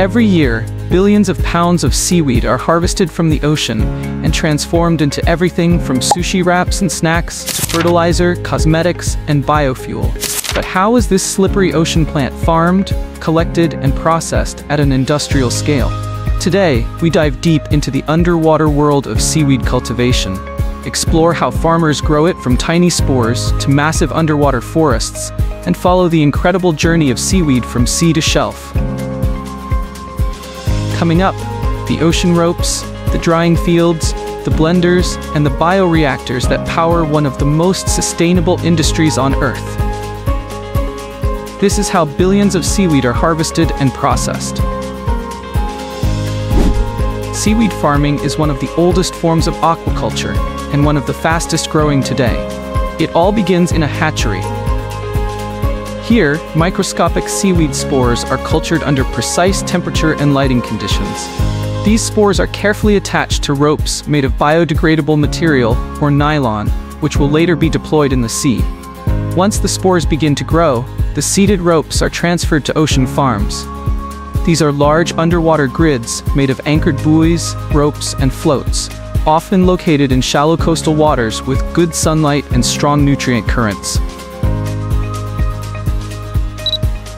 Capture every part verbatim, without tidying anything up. Every year, billions of pounds of seaweed are harvested from the ocean and transformed into everything from sushi wraps and snacks to fertilizer, cosmetics, and biofuel. But how is this slippery ocean plant farmed, collected, and processed at an industrial scale? Today, we dive deep into the underwater world of seaweed cultivation. Explore how farmers grow it from tiny spores to massive underwater forests, and follow the incredible journey of seaweed from sea to shelf. Coming up, the ocean ropes, the drying fields, the blenders, and the bioreactors that power one of the most sustainable industries on Earth. This is how billions of seaweed are harvested and processed. Seaweed farming is one of the oldest forms of aquaculture, and one of the fastest growing today. It all begins in a hatchery. Here, microscopic seaweed spores are cultured under precise temperature and lighting conditions. These spores are carefully attached to ropes made of biodegradable material, or nylon, which will later be deployed in the sea. Once the spores begin to grow, the seeded ropes are transferred to ocean farms. These are large underwater grids made of anchored buoys, ropes, and floats, often located in shallow coastal waters with good sunlight and strong nutrient currents.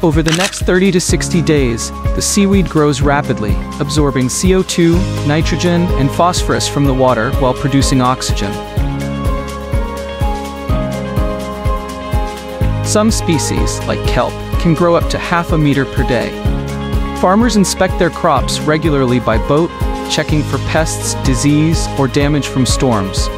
Over the next thirty to sixty days, the seaweed grows rapidly, absorbing C O two, nitrogen, and phosphorus from the water while producing oxygen. Some species, like kelp, can grow up to half a meter per day. Farmers inspect their crops regularly by boat, checking for pests, disease, or damage from storms.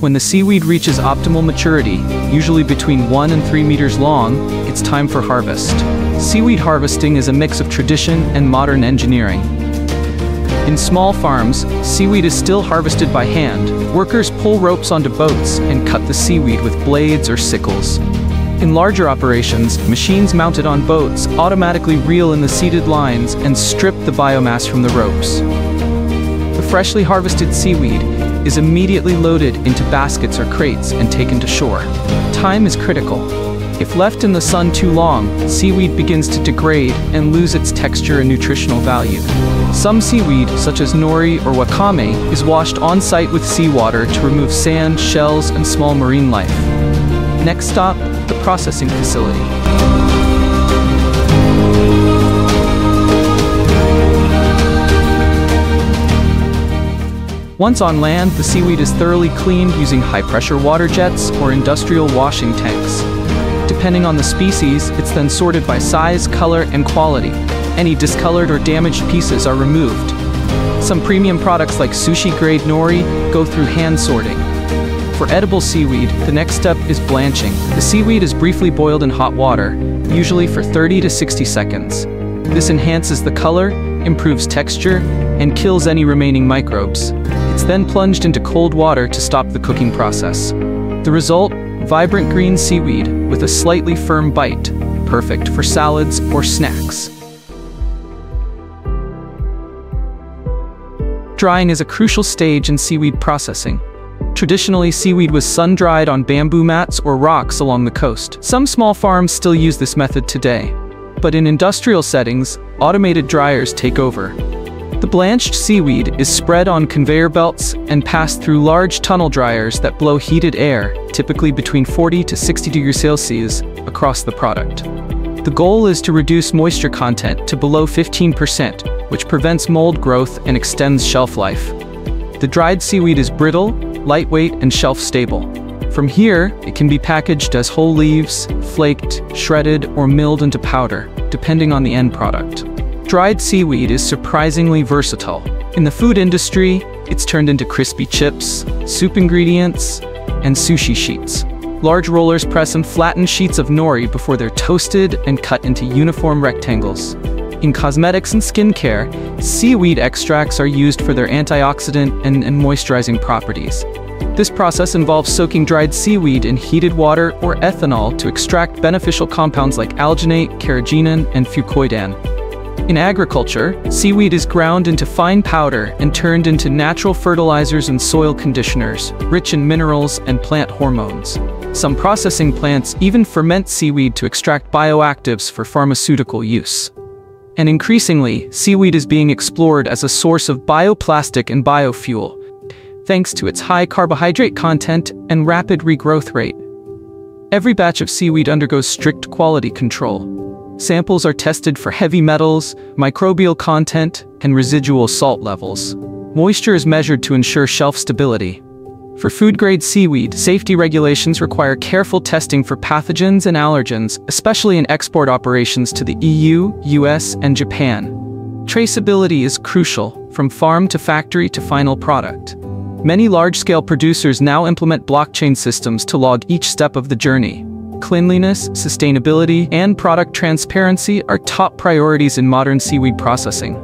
When the seaweed reaches optimal maturity, usually between one and three meters long, it's time for harvest. Seaweed harvesting is a mix of tradition and modern engineering. In small farms, seaweed is still harvested by hand. Workers pull ropes onto boats and cut the seaweed with blades or sickles. In larger operations, machines mounted on boats automatically reel in the seeded lines and strip the biomass from the ropes. The freshly harvested seaweed is immediately loaded into baskets or crates and taken to shore. Time is critical. If left in the sun too long, seaweed begins to degrade and lose its texture and nutritional value. Some seaweed, such as nori or wakame, is washed on-site with seawater to remove sand, shells, and small marine life. Next stop, the processing facility. Once on land, the seaweed is thoroughly cleaned using high-pressure water jets or industrial washing tanks. Depending on the species, it's then sorted by size, color, and quality. Any discolored or damaged pieces are removed. Some premium products like sushi-grade nori go through hand sorting. For edible seaweed, the next step is blanching. The seaweed is briefly boiled in hot water, usually for thirty to sixty seconds. This enhances the color, improves texture, and kills any remaining microbes. It's then plunged into cold water to stop the cooking process. The result? Vibrant green seaweed with a slightly firm bite, perfect for salads or snacks. Drying is a crucial stage in seaweed processing. Traditionally, seaweed was sun-dried on bamboo mats or rocks along the coast. Some small farms still use this method today, but in industrial settings, automated dryers take over. The blanched seaweed is spread on conveyor belts and passed through large tunnel dryers that blow heated air, typically between forty to sixty degrees Celsius, across the product. The goal is to reduce moisture content to below fifteen percent, which prevents mold growth and extends shelf life. The dried seaweed is brittle, lightweight, and shelf-stable. From here, it can be packaged as whole leaves, flaked, shredded, or milled into powder, depending on the end product. Dried seaweed is surprisingly versatile. In the food industry, it's turned into crispy chips, soup ingredients, and sushi sheets. Large rollers press and flatten sheets of nori before they're toasted and cut into uniform rectangles. In cosmetics and skincare, seaweed extracts are used for their antioxidant and, and moisturizing properties. This process involves soaking dried seaweed in heated water or ethanol to extract beneficial compounds like alginate, carrageenan, and fucoidan. In agriculture, seaweed is ground into fine powder and turned into natural fertilizers and soil conditioners, rich in minerals and plant hormones. Some processing plants even ferment seaweed to extract bioactives for pharmaceutical use. And increasingly, seaweed is being explored as a source of bioplastic and biofuel, thanks to its high carbohydrate content and rapid regrowth rate. Every batch of seaweed undergoes strict quality control. Samples are tested for heavy metals, microbial content, and residual salt levels. Moisture is measured to ensure shelf stability. For food-grade seaweed, safety regulations require careful testing for pathogens and allergens, especially in export operations to the E U, U S, and Japan. Traceability is crucial, from farm to factory to final product. Many large-scale producers now implement blockchain systems to log each step of the journey. Cleanliness, sustainability, and product transparency are top priorities in modern seaweed processing.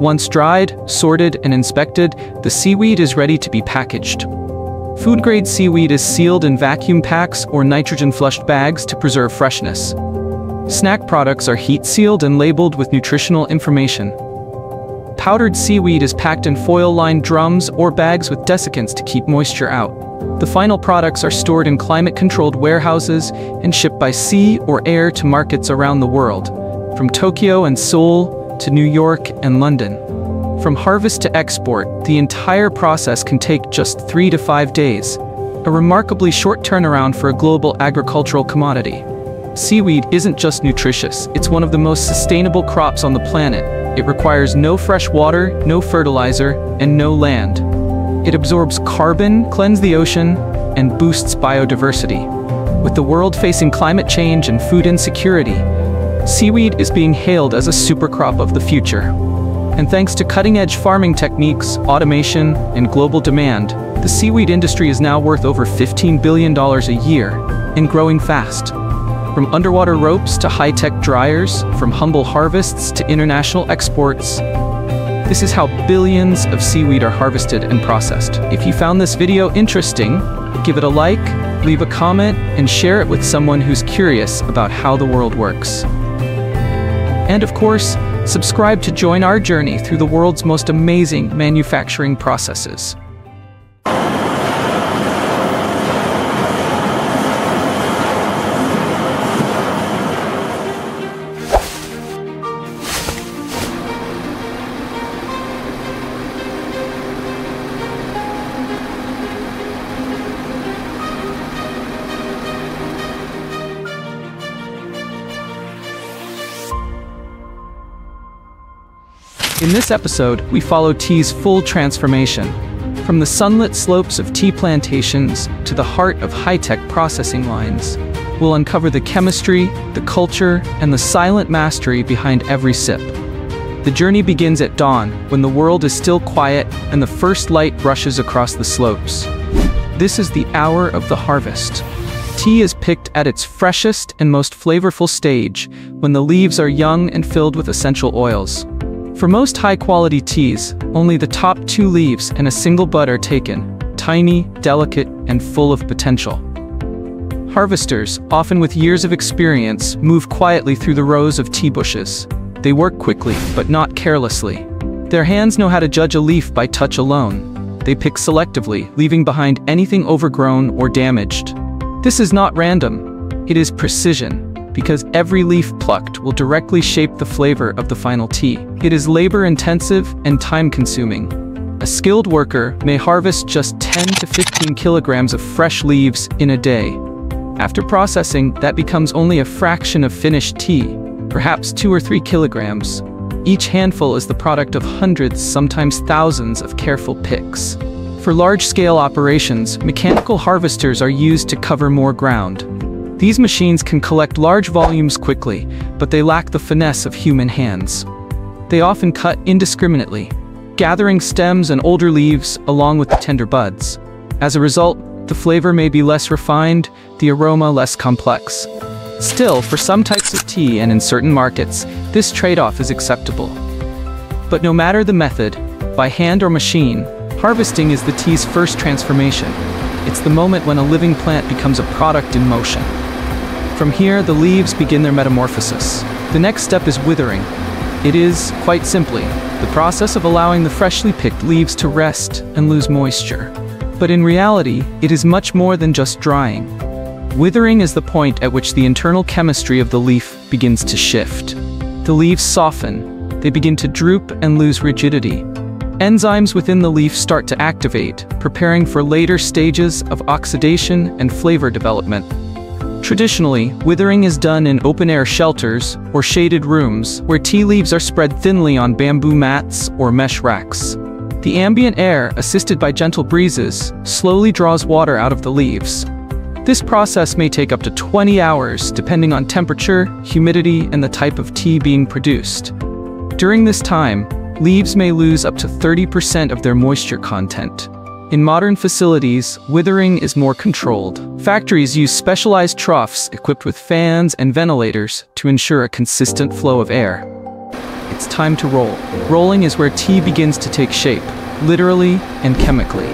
Once dried, sorted, and inspected, the seaweed is ready to be packaged. Food-grade seaweed is sealed in vacuum packs or nitrogen-flushed bags to preserve freshness. Snack products are heat-sealed and labeled with nutritional information. Powdered seaweed is packed in foil-lined drums or bags with desiccants to keep moisture out. The final products are stored in climate-controlled warehouses and shipped by sea or air to markets around the world, from Tokyo and Seoul to New York and London. From harvest to export, the entire process can take just three to five days, a remarkably short turnaround for a global agricultural commodity. Seaweed isn't just nutritious, it's one of the most sustainable crops on the planet. It requires no fresh water, no fertilizer, and no land. It absorbs carbon, cleanses the ocean, and boosts biodiversity. With the world facing climate change and food insecurity, seaweed is being hailed as a supercrop of the future. And thanks to cutting-edge farming techniques, automation, and global demand, the seaweed industry is now worth over fifteen billion dollars a year, and growing fast. From underwater ropes to high-tech dryers, from humble harvests to international exports, this is how billions of seaweed are harvested and processed. If you found this video interesting, give it a like, leave a comment, and share it with someone who's curious about how the world works. And of course, subscribe to join our journey through the world's most amazing manufacturing processes. In this episode, we follow tea's full transformation, from the sunlit slopes of tea plantations to the heart of high-tech processing lines. We'll uncover the chemistry, the culture, and the silent mastery behind every sip. The journey begins at dawn, when the world is still quiet and the first light brushes across the slopes. This is the hour of the harvest. Tea is picked at its freshest and most flavorful stage, when the leaves are young and filled with essential oils. For most high-quality teas, only the top two leaves and a single bud are taken, tiny, delicate, and full of potential. Harvesters, often with years of experience, move quietly through the rows of tea bushes. They work quickly, but not carelessly. Their hands know how to judge a leaf by touch alone. They pick selectively, leaving behind anything overgrown or damaged. This is not random. It is precision, because every leaf plucked will directly shape the flavor of the final tea. It is labor-intensive and time-consuming. A skilled worker may harvest just ten to fifteen kilograms of fresh leaves in a day. After processing, that becomes only a fraction of finished tea, perhaps two or three kilograms. Each handful is the product of hundreds, sometimes thousands, of careful picks. For large-scale operations, mechanical harvesters are used to cover more ground. These machines can collect large volumes quickly, but they lack the finesse of human hands. They often cut indiscriminately, gathering stems and older leaves along with the tender buds. As a result, the flavor may be less refined, the aroma less complex. Still, for some types of tea and in certain markets, this trade-off is acceptable. But no matter the method, by hand or machine, harvesting is the tea's first transformation. It's the moment when a living plant becomes a product in motion. From here, the leaves begin their metamorphosis. The next step is withering. It is, quite simply, the process of allowing the freshly picked leaves to rest and lose moisture. But in reality, it is much more than just drying. Withering is the point at which the internal chemistry of the leaf begins to shift. The leaves soften, they begin to droop and lose rigidity. Enzymes within the leaf start to activate, preparing for later stages of oxidation and flavor development. Traditionally, withering is done in open-air shelters or shaded rooms where tea leaves are spread thinly on bamboo mats or mesh racks. The ambient air, assisted by gentle breezes, slowly draws water out of the leaves. This process may take up to twenty hours depending on temperature, humidity, and the type of tea being produced. During this time, leaves may lose up to thirty percent of their moisture content. In modern facilities, withering is more controlled. Factories use specialized troughs equipped with fans and ventilators to ensure a consistent flow of air. It's time to roll. Rolling is where tea begins to take shape, literally and chemically.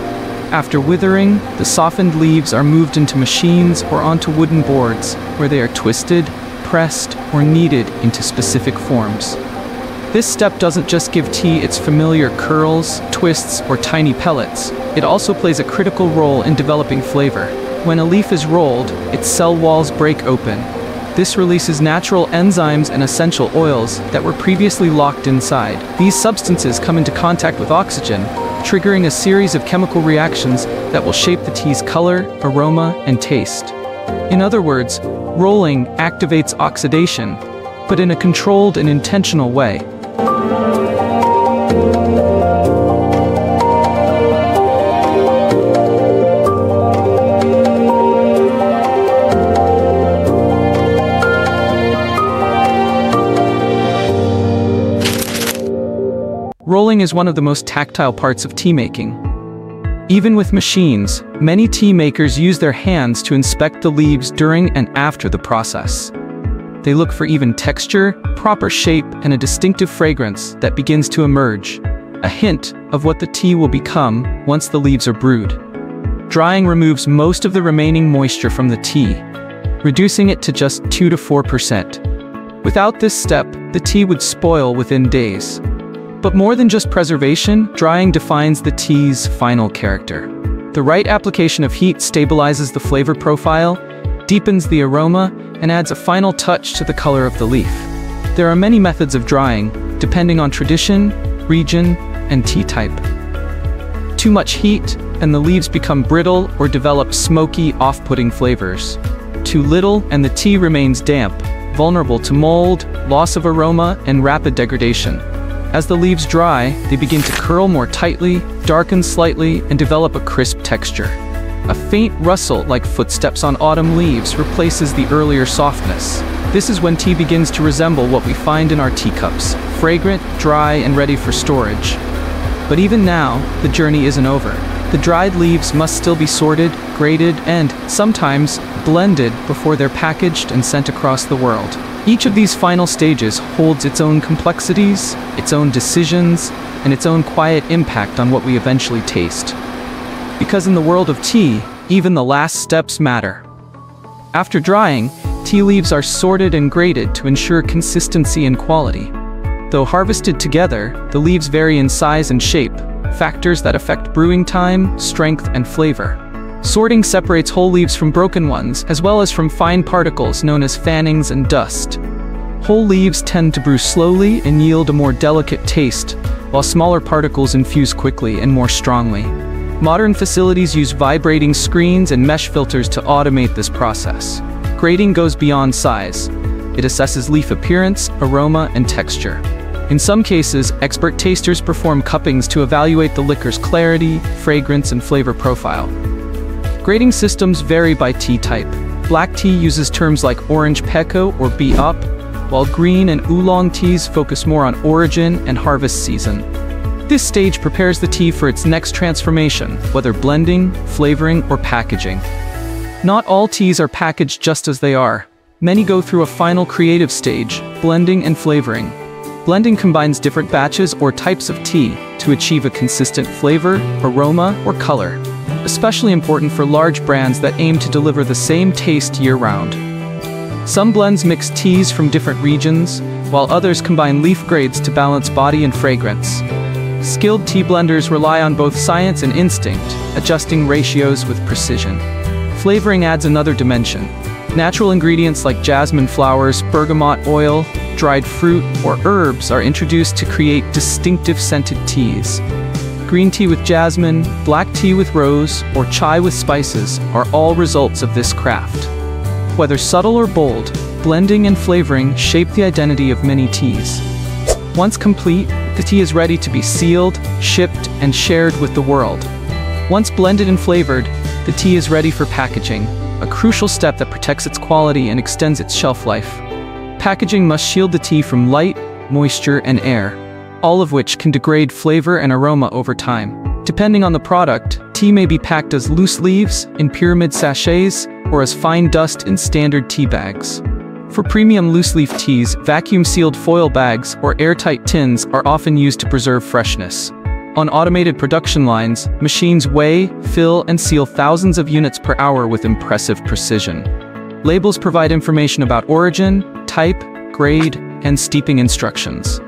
After withering, the softened leaves are moved into machines or onto wooden boards, where they are twisted, pressed, or kneaded into specific forms. This step doesn't just give tea its familiar curls, twists, or tiny pellets. It also plays a critical role in developing flavor. When a leaf is rolled, its cell walls break open. This releases natural enzymes and essential oils that were previously locked inside. These substances come into contact with oxygen, triggering a series of chemical reactions that will shape the tea's color, aroma, and taste. In other words, rolling activates oxidation, but in a controlled and intentional way. Rolling is one of the most tactile parts of tea making. Even with machines, many tea makers use their hands to inspect the leaves during and after the process. They look for even texture, proper shape, and a distinctive fragrance that begins to emerge, a hint of what the tea will become once the leaves are brewed. Drying removes most of the remaining moisture from the tea, reducing it to just two to four percent. Without this step, the tea would spoil within days. But more than just preservation, drying defines the tea's final character. The right application of heat stabilizes the flavor profile, deepens the aroma, and adds a final touch to the color of the leaf. There are many methods of drying, depending on tradition, region, and tea type. Too much heat, and the leaves become brittle or develop smoky, off-putting flavors. Too little, and the tea remains damp, vulnerable to mold, loss of aroma, and rapid degradation. As the leaves dry, they begin to curl more tightly, darken slightly, and develop a crisp texture. A faint rustle like footsteps on autumn leaves replaces the earlier softness. This is when tea begins to resemble what we find in our teacups, fragrant, dry, and ready for storage. But even now, the journey isn't over. The dried leaves must still be sorted, graded, and, sometimes, blended before they're packaged and sent across the world. Each of these final stages holds its own complexities, its own decisions, and its own quiet impact on what we eventually taste. Because in the world of tea, even the last steps matter. After drying, tea leaves are sorted and graded to ensure consistency and quality. Though harvested together, the leaves vary in size and shape, factors that affect brewing time, strength, and flavor. Sorting separates whole leaves from broken ones, as well as from fine particles known as fannings and dust. Whole leaves tend to brew slowly and yield a more delicate taste, while smaller particles infuse quickly and more strongly. Modern facilities use vibrating screens and mesh filters to automate this process. Grading goes beyond size. It assesses leaf appearance, aroma, and texture. In some cases, expert tasters perform cuppings to evaluate the liquor's clarity, fragrance, and flavor profile. Grading systems vary by tea type. Black tea uses terms like orange pekoe or be-up, while green and oolong teas focus more on origin and harvest season. This stage prepares the tea for its next transformation, whether blending, flavoring, or packaging. Not all teas are packaged just as they are. Many go through a final creative stage, blending and flavoring. Blending combines different batches or types of tea to achieve a consistent flavor, aroma, or color. Especially important for large brands that aim to deliver the same taste year-round. Some blends mix teas from different regions, while others combine leaf grades to balance body and fragrance. Skilled tea blenders rely on both science and instinct, adjusting ratios with precision. Flavoring adds another dimension. Natural ingredients like jasmine flowers, bergamot oil, dried fruit, or herbs are introduced to create distinctive scented teas. Green tea with jasmine, black tea with rose, or chai with spices are all results of this craft. Whether subtle or bold, blending and flavoring shape the identity of many teas. Once complete, the tea is ready to be sealed, shipped, and shared with the world. Once blended and flavored, the tea is ready for packaging, a crucial step that protects its quality and extends its shelf life. Packaging must shield the tea from light, moisture, and air, all of which can degrade flavor and aroma over time. Depending on the product, tea may be packed as loose leaves, in pyramid sachets, or as fine dust in standard tea bags. For premium loose-leaf teas, vacuum-sealed foil bags or airtight tins are often used to preserve freshness. On automated production lines, machines weigh, fill, and seal thousands of units per hour with impressive precision. Labels provide information about origin, type, grade, and steeping instructions,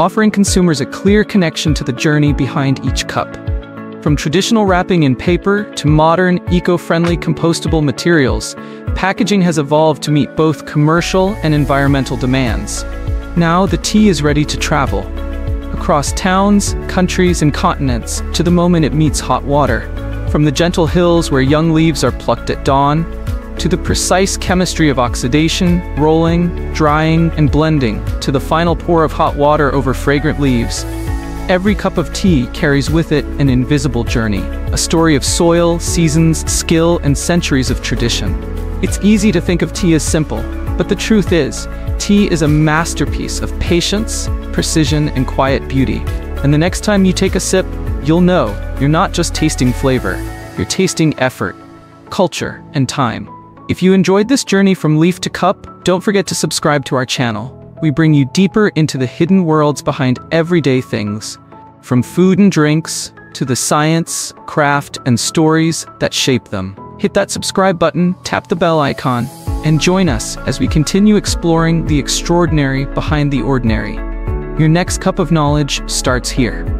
offering consumers a clear connection to the journey behind each cup. From traditional wrapping in paper to modern, eco-friendly compostable materials, packaging has evolved to meet both commercial and environmental demands. Now the tea is ready to travel across towns, countries, and continents to the moment it meets hot water. From the gentle hills where young leaves are plucked at dawn, to the precise chemistry of oxidation, rolling, drying, and blending, to the final pour of hot water over fragrant leaves, every cup of tea carries with it an invisible journey, a story of soil, seasons, skill, and centuries of tradition. It's easy to think of tea as simple, but the truth is, tea is a masterpiece of patience, precision, and quiet beauty. And the next time you take a sip, you'll know you're not just tasting flavor, you're tasting effort, culture, and time. If you enjoyed this journey from leaf to cup, don't forget to subscribe to our channel. We bring you deeper into the hidden worlds behind everyday things, from food and drinks to the science, craft, and stories that shape them. Hit that subscribe button, tap the bell icon, and join us as we continue exploring the extraordinary behind the ordinary. Your next cup of knowledge starts here.